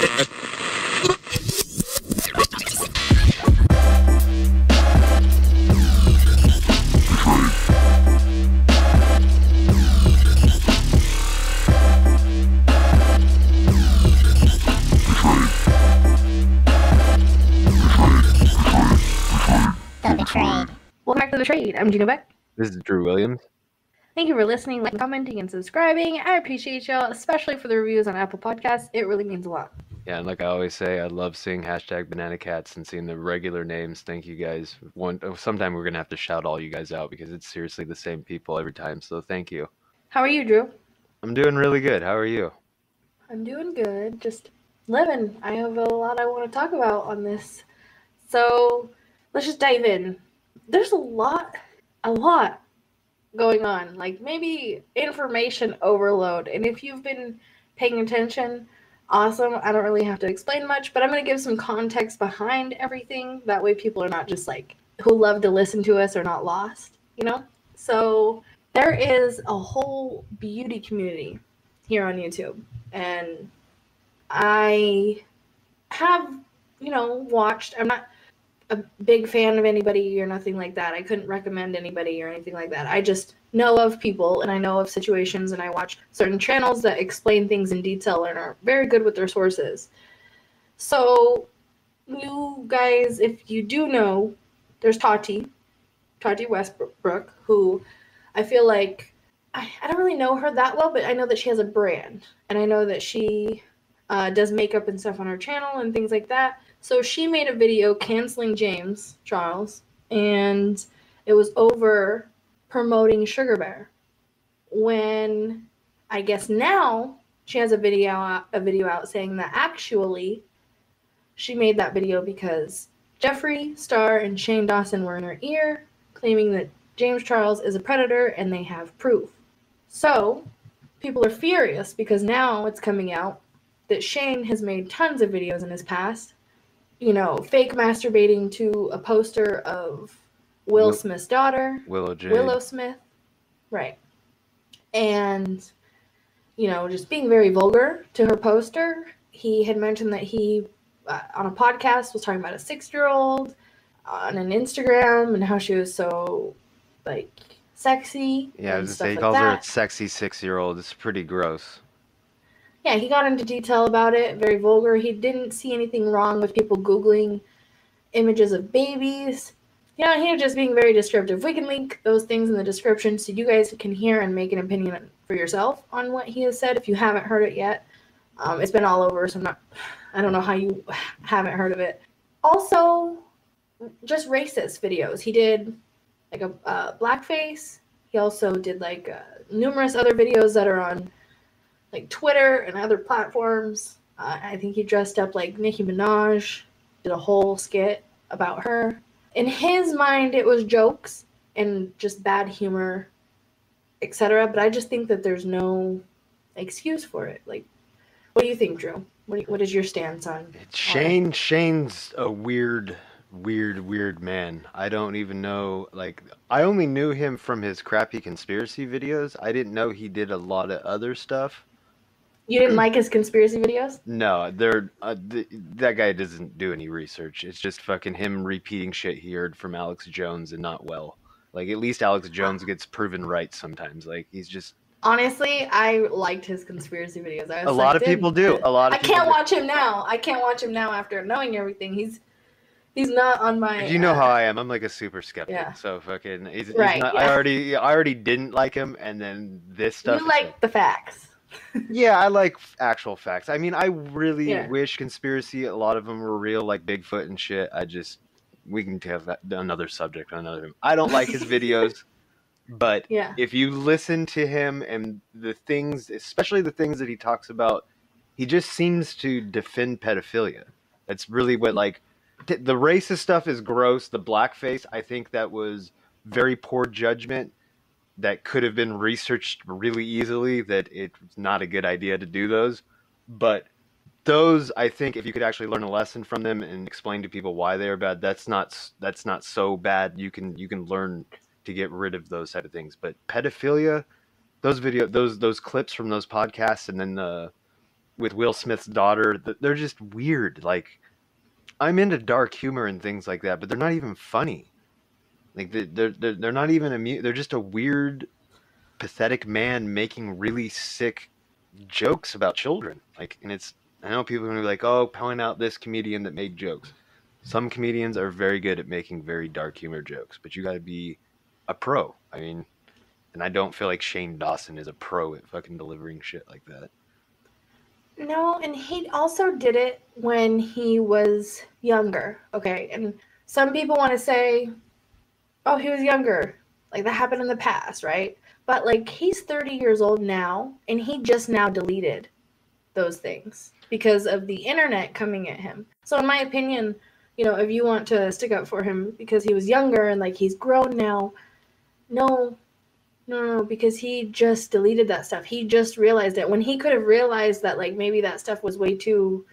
Welcome back to The Betrayed. I'm Gino Beck. This is Drew Williams. Thank you for listening, liking, commenting, and subscribing. I appreciate y'all, especially for the reviews on Apple Podcasts. It really means a lot. Yeah, and like I always say, I love seeing #BananaCats and seeing the regular names. Thank you guys. Sometime we're going to have to shout all you guys out because it's seriously the same people every time, so thank you. How are you, Drew? I'm doing really good. How are you? I'm doing good. Just living. I have a lot I want to talk about on this. So let's just dive in. There's a lot going on, like maybe information overload. And if you've been paying attention, awesome. I don't really have to explain much, but I'm going to give some context behind everything. That way people are not just like who love to listen to us are not lost, you know? So there is a whole beauty community here on YouTube. And I have, watched, I'm not a big fan of anybody or nothing like that. I couldn't recommend anybody or anything like that. I just know of people and I know of situations and I watch certain channels that explain things in detail and are very good with their sources. So you guys, if you do know, there's Tati Westbrook, who I feel like, I don't really know her that well, but I know that she has a brand and I know that she does makeup and stuff on her channel and things like that. So she made a video canceling James Charles, and it was over promoting Sugar Bear. When I guess now she has a video out saying that actually she made that video because Jeffree Star and Shane Dawson were in her ear claiming that James Charles is a predator and they have proof. So people are furious because now it's coming out that Shane has made tons of videos in his past, fake masturbating to a poster of Will Smith's daughter, Willow Smith, right? And, just being very vulgar to her poster. He had mentioned that he, on a podcast, was talking about a 6-year-old on an Instagram and how she was so, like, sexy. Yeah, I was going to say, he calls her a sexy 6-year-old. It's pretty gross. Yeah, he got into detail about it, very vulgar. He didn't see anything wrong with people Googling images of babies. He was just being very descriptive. We can link those things in the description so you guys can hear and make an opinion for yourself on what he has said if you haven't heard it yet. It's been all over, so I don't know how you haven't heard of it. Also, just racist videos. He did like a blackface. He also did like numerous other videos that are on like Twitter and other platforms. I think he dressed up like Nicki Minaj, did a whole skit about her. In his mind, it was jokes and just bad humor, etc. But I just think that there's no excuse for it. Like, what do you think, Drew? What is your stance on it? Shane's a weird man. I don't even know, I only knew him from his crappy conspiracy videos. I didn't know he did a lot of other stuff. You didn't like his conspiracy videos? No, they're that guy doesn't do any research. It's just fucking him repeating shit he heard from Alex Jones and not well. Like, at least Alex Jones gets proven right sometimes. Like, he's just... Honestly, I liked his conspiracy videos. I was a lot of people do. A lot. I can't watch him now. I can't watch him now after knowing everything. He's not on my... You know how I am. I'm like a super skeptic. Yeah. So fucking... He's not, yeah. I already didn't like him, and then this stuff... You like the facts. Yeah, I like actual facts. I mean, I really wish conspiracy, a lot of them were real, like Bigfoot and shit. We can have another subject on another. I don't like his videos, but if you listen to him and the things, especially the things that he talks about, he just seems to defend pedophilia. That's really what, the racist stuff is gross. The blackface, I think that was very poor judgment. That could have been researched really easily, that it's not a good idea to do those. But those, I think, if you could actually learn a lesson from them and explain to people why they are bad, that's not so bad. You can learn to get rid of those type of things. But pedophilia, those clips from those podcasts, and then with Will Smith's daughter, they're just weird. Like, I'm into dark humor and things like that, but they're not even funny. Like, they're not even immune. They're just a weird, pathetic man making really sick jokes about children. Like, and it's, I know people are gonna be like, oh, point out this comedian that made jokes. Some comedians are very good at making very dark humor jokes, but you gotta be a pro. I mean, and I don't feel like Shane Dawson is a pro at fucking delivering shit like that. No, and he also did it when he was younger, okay? And some people want to say, oh, he was younger. Like, that happened in the past, right? But, like, he's 30 years old now, and he just now deleted those things because of the internet coming at him. So, in my opinion, you know, if you want to stick up for him because he was younger and, like, he's grown now, no, because he just deleted that stuff. He just realized it when he could have realized that, like, maybe that stuff was way too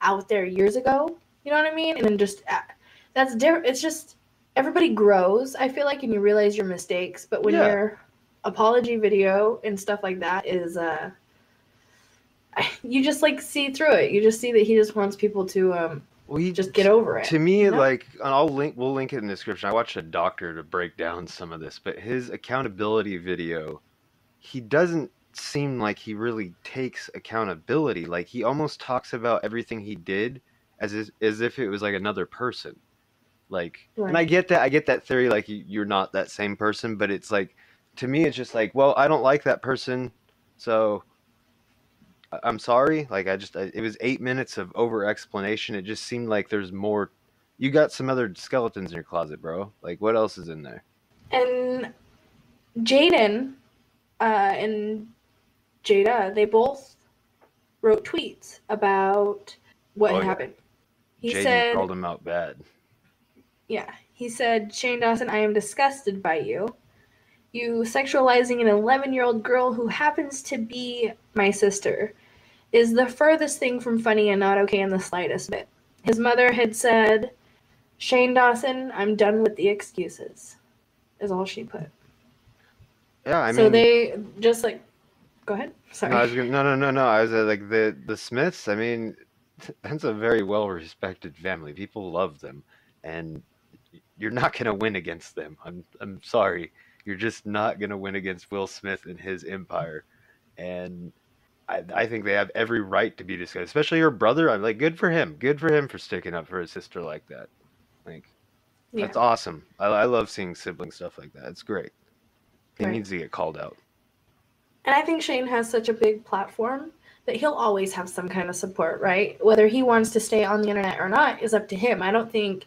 out there years ago. You know what I mean? And then just that's different. It's just everybody grows, I feel like, and you realize your mistakes. But when your apology video and stuff like that is, you just, like, see through it. You just see that he just wants people to just get over it. To me, you know? Like, we'll link it in the description. I watched a doctor to break down some of this, but his accountability video, he doesn't seem like he really takes accountability. Like, he almost talks about everything he did as if it was, like, another person. Like, right. And I get that theory, like, you're not that same person, but it's like, to me, it's just like, well, I don't like that person, so I'm sorry. Like, it was 8 minutes of over-explanation. It just seemed like there's more. You got some other skeletons in your closet, bro. Like, what else is in there? And Jaden and Jada, they both wrote tweets about what happened. He said, Jaden called him out bad. Yeah. He said, Shane Dawson, I am disgusted by you. You sexualizing an 11-year-old girl who happens to be my sister is the furthest thing from funny and not okay in the slightest bit. His mother had said, Shane Dawson, I'm done with the excuses, is all she put. Yeah, I mean... So they just, like... Go ahead. Sorry. No. I was like, the Smiths, I mean, that's a very well-respected family. People love them, and you're not going to win against them. I'm sorry. You're just not going to win against Will Smith and his empire. And I think they have every right to be disgusted, especially her brother. I'm like, good for him. Good for him for sticking up for his sister like that. Like, that's awesome. I love seeing sibling stuff like that. It's great. He needs to get called out. And I think Shane has such a big platform that he'll always have some kind of support, right? Whether he wants to stay on the internet or not is up to him. I don't think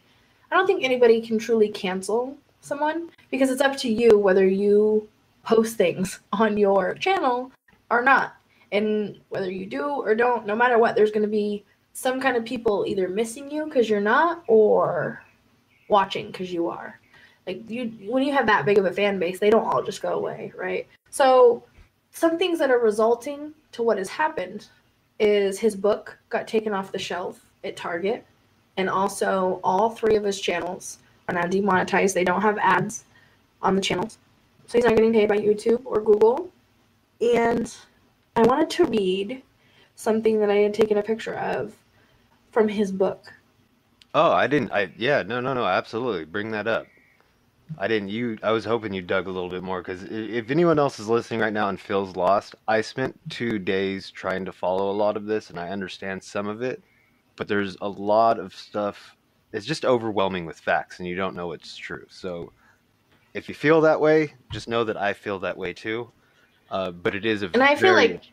anybody can truly cancel someone, because it's up to you whether you post things on your channel or not. And whether you do or don't, no matter what, there's going to be some kind of people either missing you because you're not, or watching because you are. Like, when you have that big of a fan base, they don't all just go away, right? So some things that are resulting to what has happened is his book got taken off the shelf at Target, and also all three of his channels are now demonetized. They don't have ads on the channels. So he's not getting paid by YouTube or Google. And I wanted to read something that I had taken a picture of from his book. Oh, I didn't. No, absolutely. Bring that up. I didn't. I was hoping you dug a little bit more, because if anyone else is listening right now and feels lost, I spent 2 days trying to follow a lot of this, and I understand some of it, but there's a lot of stuff. It's just overwhelming with facts, and you don't know what's true. So if you feel that way, just know that I feel that way too. But it is a I feel like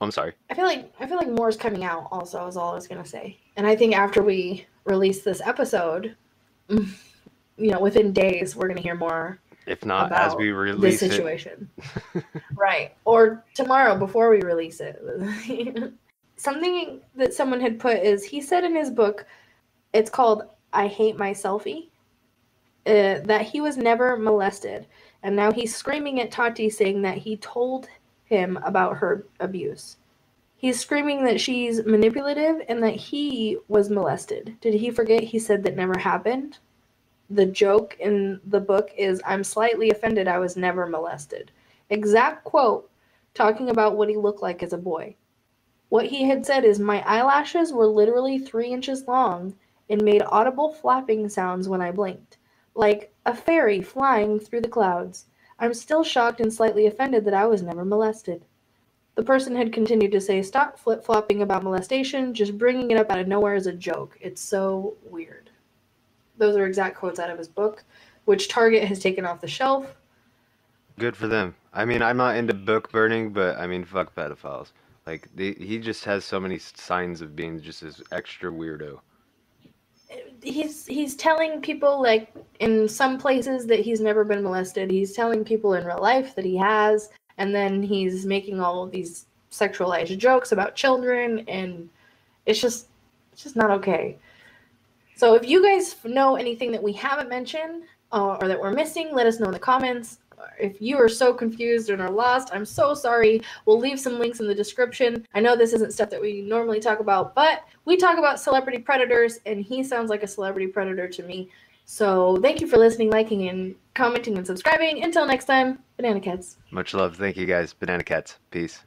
more is coming out also, is all I was going to say. And I think after we release this episode, you know, within days, we're going to hear more. If not, about as we release this situation. Right. Or tomorrow before we release it. Something that someone had put is, he said in his book, it's called I Hate My Selfie, that he was never molested. And now he's screaming at Tati, saying that he told him about her abuse. He's screaming that she's manipulative and that he was molested. Did he forget he said that never happened? The joke in the book is, I'm slightly offended I was never molested. Exact quote, talking about what he looked like as a boy. What he had said is, my eyelashes were literally 3 inches long and made audible flapping sounds when I blinked, like a fairy flying through the clouds. I'm still shocked and slightly offended that I was never molested. The person had continued to say, stop flip-flopping about molestation, just bringing it up out of nowhere is a joke. It's so weird. Those are exact quotes out of his book, which Target has taken off the shelf. Good for them. I mean, I'm not into book burning, but I mean, fuck pedophiles. Like, he just has so many signs of being just this extra weirdo. He's telling people, like, in some places that he's never been molested. He's telling people in real life that he has. And then he's making all of these sexualized jokes about children. And it's just not okay. So if you guys know anything that we haven't mentioned or that we're missing, let us know in the comments. If you are so confused and are lost, I'm so sorry. We'll leave some links in the description. I know this isn't stuff that we normally talk about, but we talk about celebrity predators, and he sounds like a celebrity predator to me. So thank you for listening, liking, and commenting, and subscribing. Until next time, Banana Cats. Much love. Thank you, guys. Banana Cats. Peace.